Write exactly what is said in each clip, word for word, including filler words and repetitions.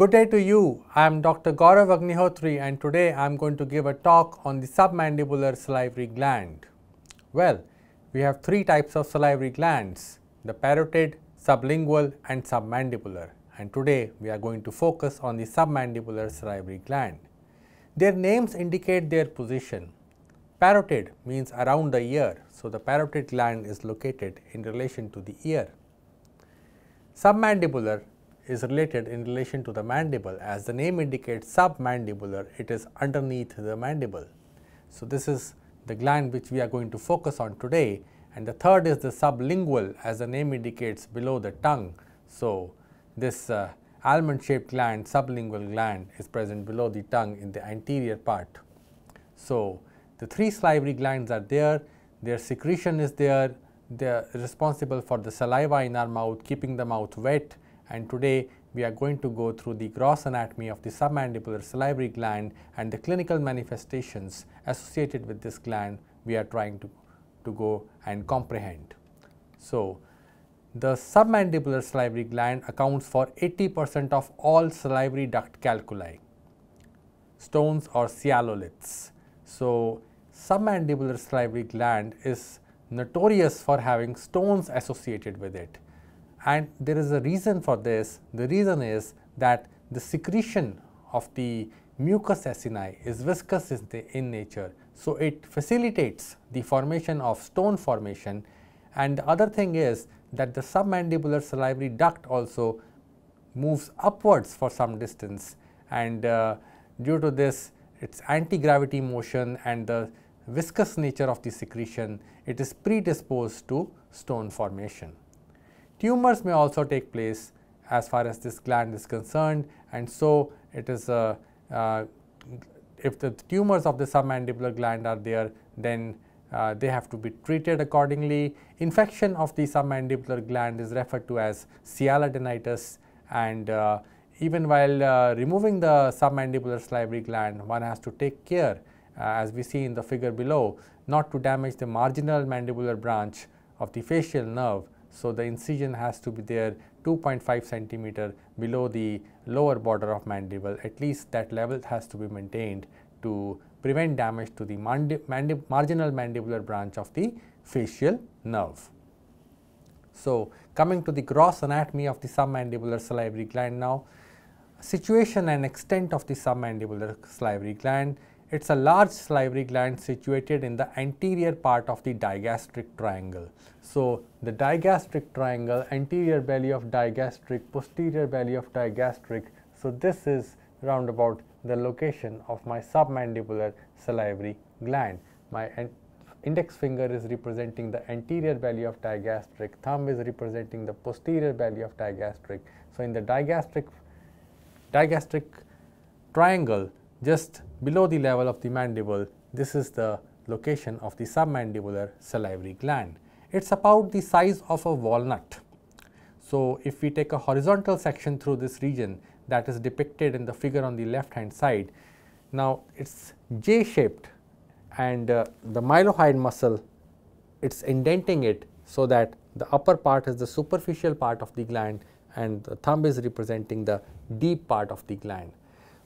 Good day to you. I am Doctor Gaurav Agnihotri and today I am going to give a talk on the submandibular salivary gland. Well, we have three types of salivary glands, the parotid, sublingual and submandibular, and today we are going to focus on the submandibular salivary gland. Their names indicate their position. Parotid means around the ear, so the parotid gland is located in relation to the ear. Submandibular is related in relation to the mandible. As the name indicates submandibular, it is underneath the mandible. So, this is the gland which we are going to focus on today, and the third is the sublingual, as the name indicates, below the tongue. So, this uh, almond shaped gland, sublingual gland, is present below the tongue in the anterior part. So, the three salivary glands are there, their secretion is there, they are responsible for the saliva in our mouth, keeping the mouth wet. And today we are going to go through the gross anatomy of the submandibular salivary gland and the clinical manifestations associated with this gland we are trying to, to go and comprehend. So, the submandibular salivary gland accounts for eighty percent of all salivary duct calculi, stones or sialoliths. So, submandibular salivary gland is notorious for having stones associated with it. And there is a reason for this. The reason is that the secretion of the mucus acini is viscous in nature. So, it facilitates the formation of stone formation, and the other thing is that the submandibular salivary duct also moves upwards for some distance, and uh, due to this its anti-gravity motion and the viscous nature of the secretion, it is predisposed to stone formation. Tumors may also take place as far as this gland is concerned, and so it is a, uh, if the tumors of the submandibular gland are there, then uh, they have to be treated accordingly. Infection of the submandibular gland is referred to as sialadenitis, and uh, even while uh, removing the submandibular salivary gland, one has to take care, uh, as we see in the figure below, not to damage the marginal mandibular branch of the facial nerve. So, the incision has to be there two point five centimeter below the lower border of mandible. At least that level has to be maintained to prevent damage to the mandi mandi marginal mandibular branch of the facial nerve. So, coming to the gross anatomy of the submandibular salivary gland now. Situation and extent of the submandibular salivary gland. It is a large salivary gland situated in the anterior part of the digastric triangle. So, the digastric triangle, anterior belly of digastric, posterior belly of digastric. So, this is round about the location of my submandibular salivary gland. My index finger is representing the anterior belly of digastric, thumb is representing the posterior belly of digastric. So, in the digastric, digastric triangle, just below the level of the mandible, this is the location of the submandibular salivary gland. It is about the size of a walnut. So, if we take a horizontal section through this region, that is depicted in the figure on the left hand side. Now, it is J shaped, and uh, the mylohyoid muscle, it is indenting it so that the upper part is the superficial part of the gland and the thumb is representing the deep part of the gland.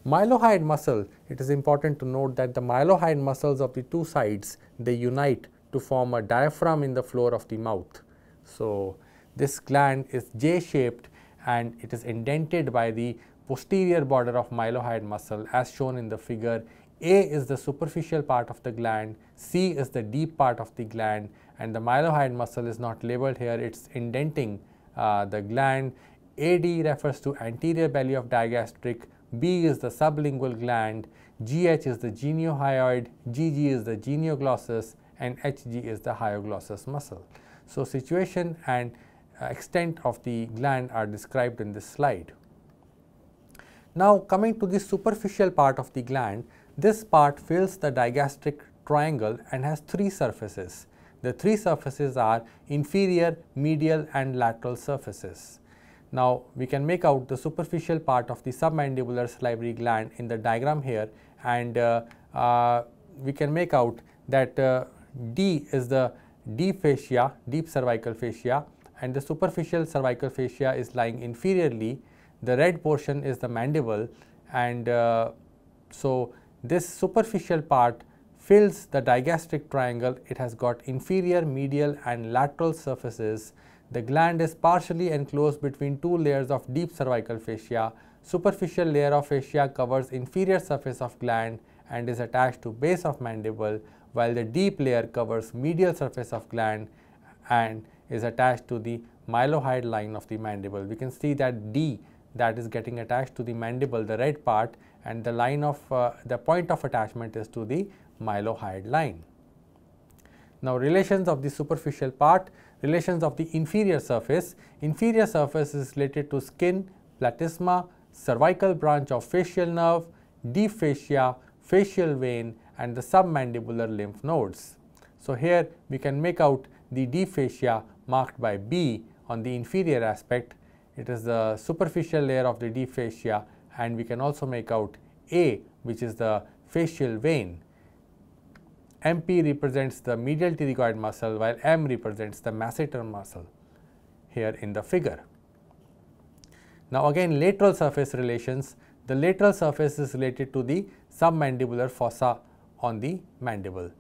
Mylohyoid muscle, it is important to note that the mylohyoid muscles of the two sides, they unite to form a diaphragm in the floor of the mouth. So, this gland is J shaped and it is indented by the posterior border of mylohyoid muscle as shown in the figure. A is the superficial part of the gland, C is the deep part of the gland, and the mylohyoid muscle is not labeled here, it is indenting uh, the gland. A D refers to anterior belly of digastric, B is the sublingual gland, G H is the geniohyoid, G G is the genioglossus, and H G is the hyoglossus muscle. So, situation and extent of the gland are described in this slide. Now coming to the superficial part of the gland, this part fills the digastric triangle and has three surfaces. The three surfaces are inferior, medial and lateral surfaces. Now we can make out the superficial part of the submandibular salivary gland in the diagram here, and uh, uh, we can make out that uh, D is the deep fascia, deep cervical fascia, and the superficial cervical fascia is lying inferiorly. The red portion is the mandible, and uh, so this superficial part fills the digastric triangle. It has got inferior, medial and lateral surfaces. The gland is partially enclosed between two layers of deep cervical fascia. Superficial layer of fascia covers inferior surface of gland and is attached to base of mandible, while the deep layer covers medial surface of gland and is attached to the mylohyoid line of the mandible. We can see that D, that is getting attached to the mandible, the red part, and the line of uh, the point of attachment is to the mylohyoid line. Now relations of the superficial part, relations of the inferior surface. Inferior surface is related to skin, platysma, cervical branch of facial nerve, deep fascia, facial vein and the submandibular lymph nodes. So here we can make out the deep fascia marked by B on the inferior aspect. It is the superficial layer of the deep fascia, and we can also make out A, which is the facial vein. M P represents the medial pterygoid muscle, while M represents the masseter muscle here in the figure. Now again, lateral surface relations. The lateral surface is related to the submandibular fossa on the mandible,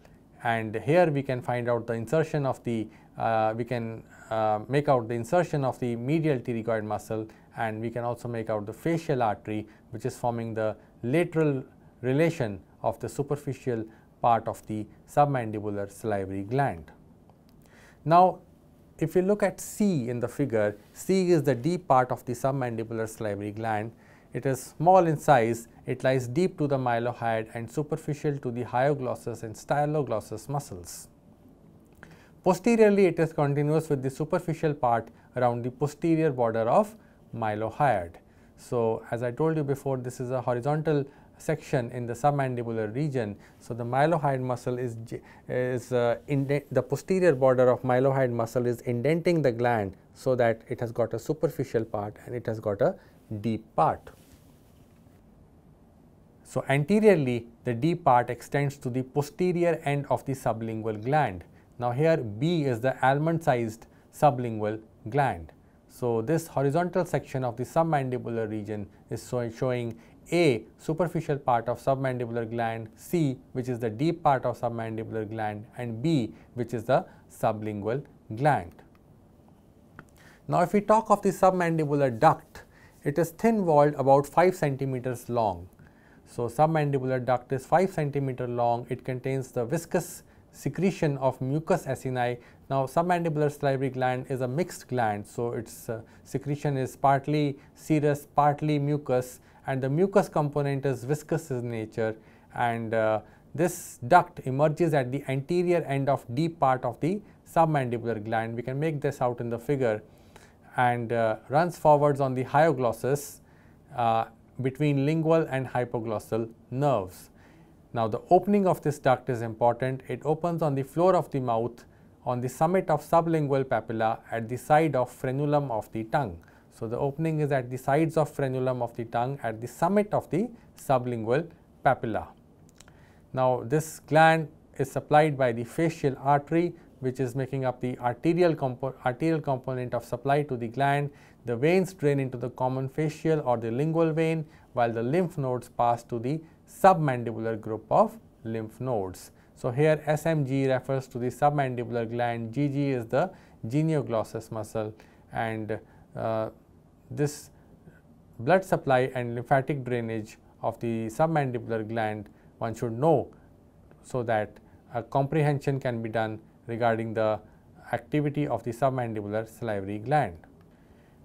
and here we can find out the insertion of the uh, we can uh, make out the insertion of the medial pterygoid muscle, and we can also make out the facial artery, which is forming the lateral relation of the superficial part of the submandibular salivary gland. Now, if you look at C in the figure, C is the deep part of the submandibular salivary gland. It is small in size, it lies deep to the mylohyoid and superficial to the hyoglossus and styloglossus muscles. Posteriorly, it is continuous with the superficial part around the posterior border of mylohyoid. So, as I told you before, this is a horizontal section in the submandibular region. So the mylohyoid muscle is, is uh, indent, the posterior border of mylohyoid muscle is indenting the gland, so that it has got a superficial part and it has got a deep part. So anteriorly, the deep part extends to the posterior end of the sublingual gland. Now here B is the almond sized sublingual gland. So this horizontal section of the submandibular region is so showing A, superficial part of submandibular gland, C, which is the deep part of submandibular gland, and B, which is the sublingual gland. Now if we talk of the submandibular duct, it is thin walled, about five centimeters long. So submandibular duct is five centimeters long. It contains the viscous secretion of mucus acini. Now submandibular salivary gland is a mixed gland, so its uh, secretion is partly serous, partly mucus, and the mucus component is viscous in nature, and uh, this duct emerges at the anterior end of deep part of the submandibular gland. We can make this out in the figure, and uh, runs forwards on the hyoglossus uh, between lingual and hypoglossal nerves. Now the opening of this duct is important. It opens on the floor of the mouth on the summit of sublingual papilla at the side of frenulum of the tongue. So the opening is at the sides of frenulum of the tongue at the summit of the sublingual papilla. Now this gland is supplied by the facial artery, which is making up the arterial, compo arterial component of supply to the gland. The veins drain into the common facial or the lingual vein, while the lymph nodes pass to the submandibular group of lymph nodes. So here S M G refers to the submandibular gland, G G is the genioglossus muscle, and uh, this blood supply and lymphatic drainage of the submandibular gland one should know, so that a comprehension can be done regarding the activity of the submandibular salivary gland.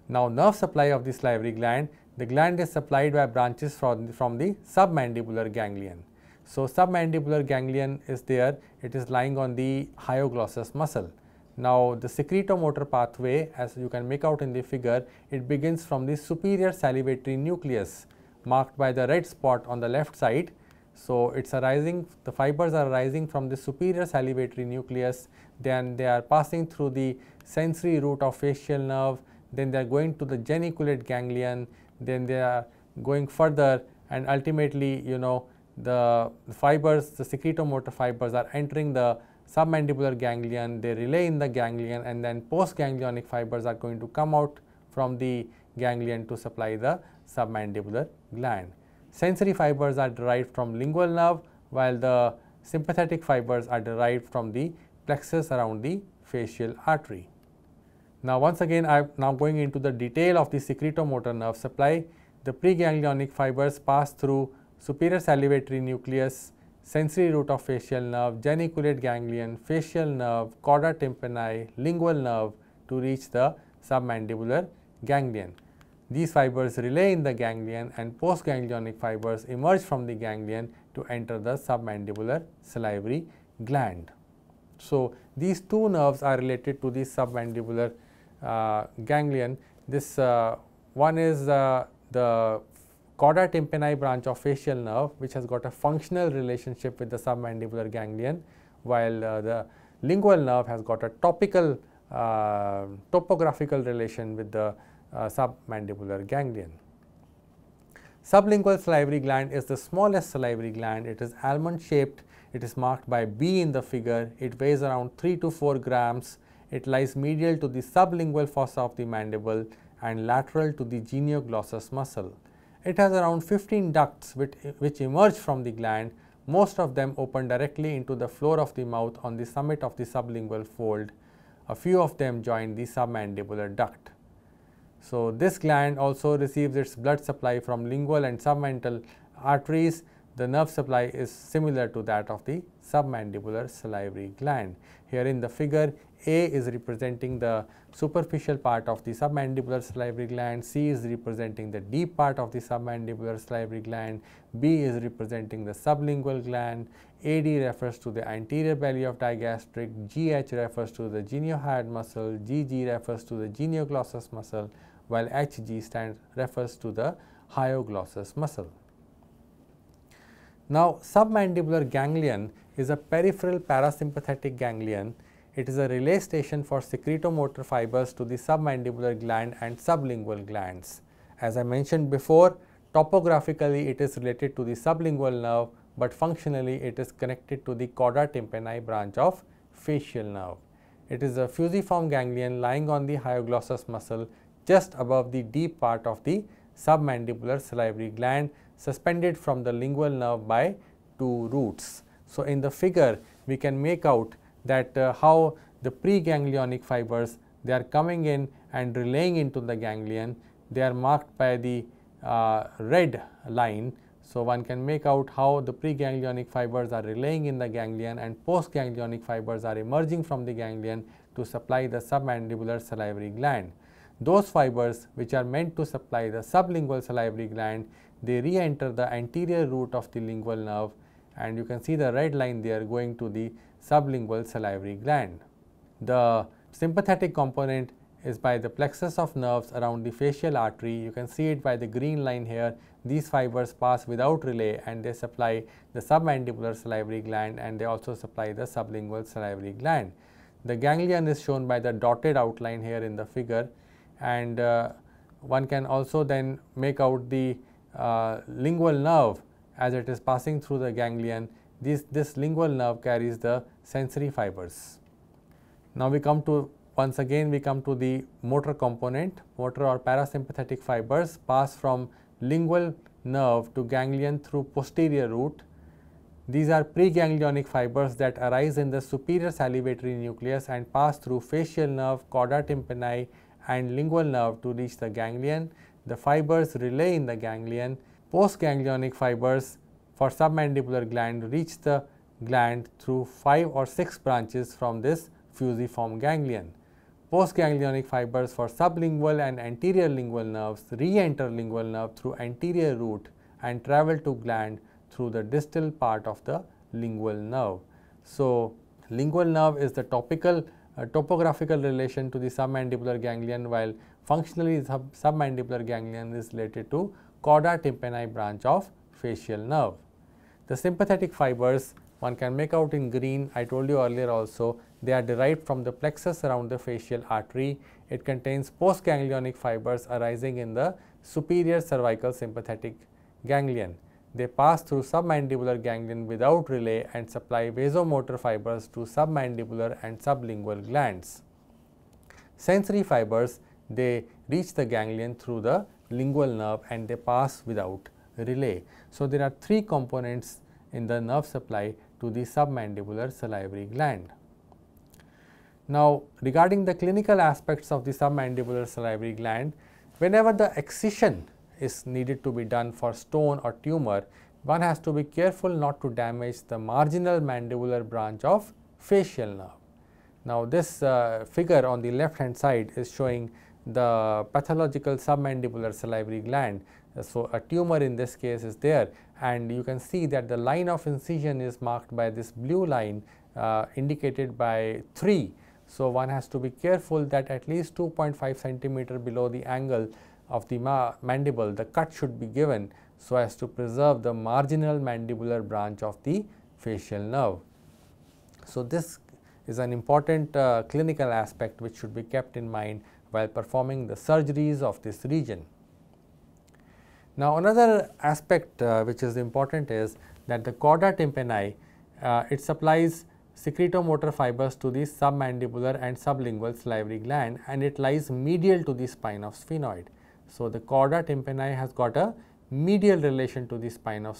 Now nerve supply of the salivary gland. The gland is supplied by branches from the, from the submandibular ganglion. So submandibular ganglion is there, it is lying on the hyoglossus muscle. Now, the secretomotor pathway, as you can make out in the figure, it begins from the superior salivatory nucleus marked by the red spot on the left side. So, it's arising, the fibers are arising from the superior salivatory nucleus, then they are passing through the sensory route of facial nerve, then they are going to the geniculate ganglion, then they are going further, and ultimately, you know, the fibers, the secretomotor fibers are entering the submandibular ganglion, they relay in the ganglion, and then postganglionic fibers are going to come out from the ganglion to supply the submandibular gland. Sensory fibers are derived from lingual nerve, while the sympathetic fibers are derived from the plexus around the facial artery. Now, once again, I am now going into the detail of the secretomotor nerve supply. The preganglionic fibers pass through superior salivatory nucleus, sensory route of facial nerve, geniculate ganglion, facial nerve, chorda tympani, lingual nerve to reach the submandibular ganglion. These fibers relay in the ganglion, and postganglionic fibers emerge from the ganglion to enter the submandibular salivary gland. So, these two nerves are related to the submandibular uh, ganglion. This uh, one is uh, the chorda tympani branch of facial nerve, which has got a functional relationship with the submandibular ganglion, while uh, the lingual nerve has got a topical, uh, topographical relation with the uh, submandibular ganglion. Sublingual salivary gland is the smallest salivary gland. It is almond shaped, it is marked by B in the figure, it weighs around three to four grams, it lies medial to the sublingual fossa of the mandible and lateral to the genioglossus muscle. It has around fifteen ducts which, which emerge from the gland, most of them open directly into the floor of the mouth on the summit of the sublingual fold. A few of them join the submandibular duct. So, this gland also receives its blood supply from lingual and submental arteries. The nerve supply is similar to that of the submandibular salivary gland. Here in the figure, A is representing the superficial part of the submandibular salivary gland, C is representing the deep part of the submandibular salivary gland, B is representing the sublingual gland, A D refers to the anterior belly of digastric, G H refers to the geniohyoid muscle, G G refers to the genioglossus muscle, while H G stands refers to the hyoglossus muscle. Now, submandibular ganglion is a peripheral parasympathetic ganglion. It is a relay station for secretomotor fibers to the submandibular gland and sublingual glands. As I mentioned before, topographically it is related to the sublingual nerve, but functionally it is connected to the chorda tympani branch of facial nerve. It is a fusiform ganglion lying on the hyoglossus muscle just above the deep part of the submandibular salivary gland, suspended from the lingual nerve by two roots. So, in the figure we can make out that uh, how the preganglionic fibers, they are coming in and relaying into the ganglion. They are marked by the uh, red line. So, one can make out how the preganglionic fibers are relaying in the ganglion and postganglionic fibers are emerging from the ganglion to supply the submandibular salivary gland. Those fibers which are meant to supply the sublingual salivary gland, they re-enter the anterior root of the lingual nerve, and you can see the red line there going to the sublingual salivary gland. The sympathetic component is by the plexus of nerves around the facial artery. You can see it by the green line here. These fibers pass without relay and they supply the submandibular salivary gland, and they also supply the sublingual salivary gland. The ganglion is shown by the dotted outline here in the figure, and uh, one can also then make out the uh, lingual nerve as it is passing through the ganglion. This, this lingual nerve carries the sensory fibers. Now, we come to once again we come to the motor component. Motor or parasympathetic fibers pass from lingual nerve to ganglion through posterior route. These are preganglionic fibers that arise in the superior salivatory nucleus and pass through facial nerve, chorda tympani and lingual nerve to reach the ganglion. The fibers relay in the ganglion. Postganglionic fibers for submandibular gland reach the gland through five or six branches from this fusiform ganglion. Postganglionic fibers for sublingual and anterior lingual nerves re-enter lingual nerve through anterior route and travel to gland through the distal part of the lingual nerve. So, lingual nerve is the topical uh, topographical relation to the submandibular ganglion, while functionally sub submandibular ganglion is related to chorda tympani branch of facial nerve. The sympathetic fibers one can make out in green, I told you earlier also, they are derived from the plexus around the facial artery. It contains postganglionic fibers arising in the superior cervical sympathetic ganglion. They pass through submandibular ganglion without relay and supply vasomotor fibers to submandibular and sublingual glands. Sensory fibers, they reach the ganglion through the lingual nerve and they pass without relay. So, there are three components in the nerve supply to the submandibular salivary gland. Now, regarding the clinical aspects of the submandibular salivary gland, whenever the excision is needed to be done for stone or tumor, one has to be careful not to damage the marginal mandibular branch of facial nerve. Now, this uh, figure on the left hand side is showing the pathological submandibular salivary gland. So, a tumor in this case is there, and you can see that the line of incision is marked by this blue line uh, indicated by three. So, one has to be careful that at least two point five centimeter below the angle of the ma mandible, the cut should be given so as to preserve the marginal mandibular branch of the facial nerve. So, this is an important uh, clinical aspect which should be kept in mind while performing the surgeries of this region. Now, another aspect uh, which is important is that the chorda tympani, uh, it supplies secretomotor fibers to the submandibular and sublingual salivary gland, and it lies medial to the spine of sphenoid. So, the chorda tympani has got a medial relation to the spine of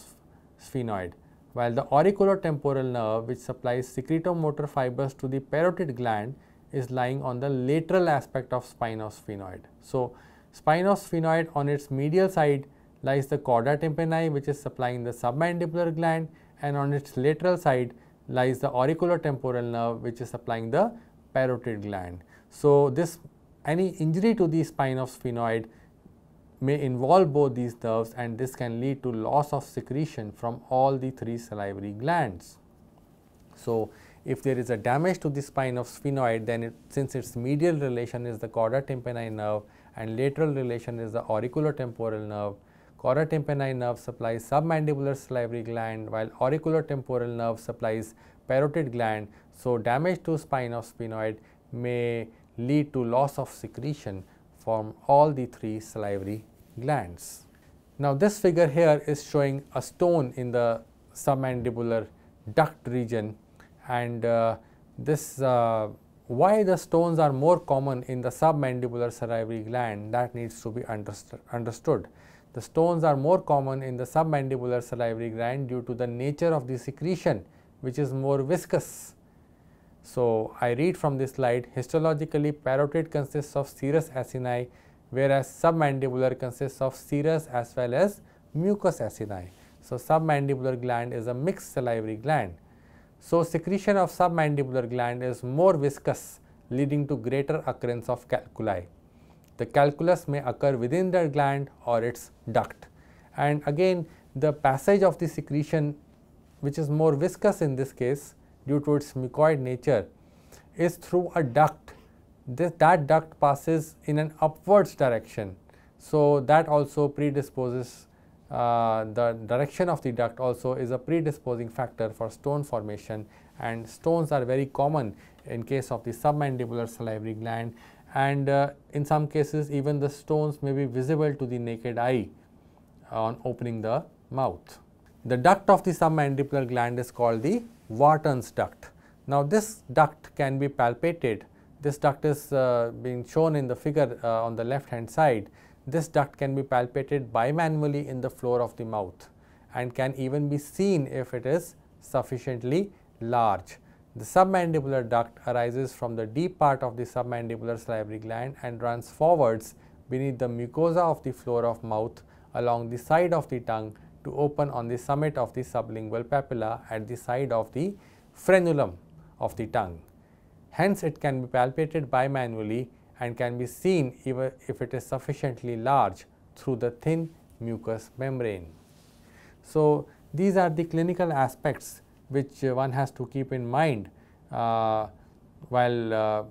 sphenoid, while the auriculotemporal nerve, which supplies secretomotor fibers to the parotid gland, is lying on the lateral aspect of spine of sphenoid. So, spine of sphenoid, on its medial side lies the chorda tympani, which is supplying the submandibular gland, and on its lateral side lies the auriculotemporal nerve, which is supplying the parotid gland. So, this any injury to the spine of sphenoid may involve both these nerves, and this can lead to loss of secretion from all the three salivary glands. So, if there is a damage to the spine of sphenoid, then it, since its medial relation is the chorda tympani nerve and lateral relation is the auriculotemporal nerve, chorda tympani nerve supplies submandibular salivary gland, while auriculotemporal nerve supplies parotid gland. So, damage to spine of sphenoid may lead to loss of secretion from all the three salivary glands. Now, this figure here is showing a stone in the submandibular duct region, and uh, this uh, why the stones are more common in the submandibular salivary gland, that needs to be understood. The stones are more common in the submandibular salivary gland due to the nature of the secretion, which is more viscous. So, I read from this slide, histologically parotid consists of serous acini, whereas submandibular consists of serous as well as mucous acini. So, submandibular gland is a mixed salivary gland. So, secretion of submandibular gland is more viscous, leading to greater occurrence of calculi. The calculus may occur within the gland or its duct, and again the passage of the secretion, which is more viscous in this case due to its mucoid nature, is through a duct. This, that duct passes in an upwards direction. So, that also predisposes uh, the direction of the duct also is a predisposing factor for stone formation, and stones are very common in case of the submandibular salivary gland, and uh, in some cases even the stones may be visible to the naked eye on opening the mouth. The duct of the submandibular gland is called the Warton's duct. Now, this duct can be palpated. This duct is uh, being shown in the figure uh, on the left hand side. This duct can be palpated bimanually in the floor of the mouth and can even be seen if it is sufficiently large. The submandibular duct arises from the deep part of the submandibular salivary gland and runs forwards beneath the mucosa of the floor of mouth along the side of the tongue to open on the summit of the sublingual papilla at the side of the frenulum of the tongue. Hence, it can be palpated bimanually and can be seen even if it is sufficiently large through the thin mucous membrane. So, these are the clinical aspects which one has to keep in mind uh, while uh,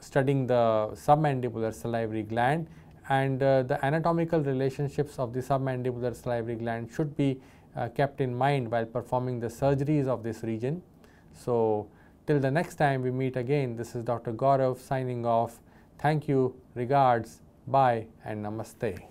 studying the submandibular salivary gland, and uh, the anatomical relationships of the submandibular salivary gland should be uh, kept in mind while performing the surgeries of this region. So, till the next time we meet again, this is Doctor Gaurav signing off. Thank you, regards, bye and namaste.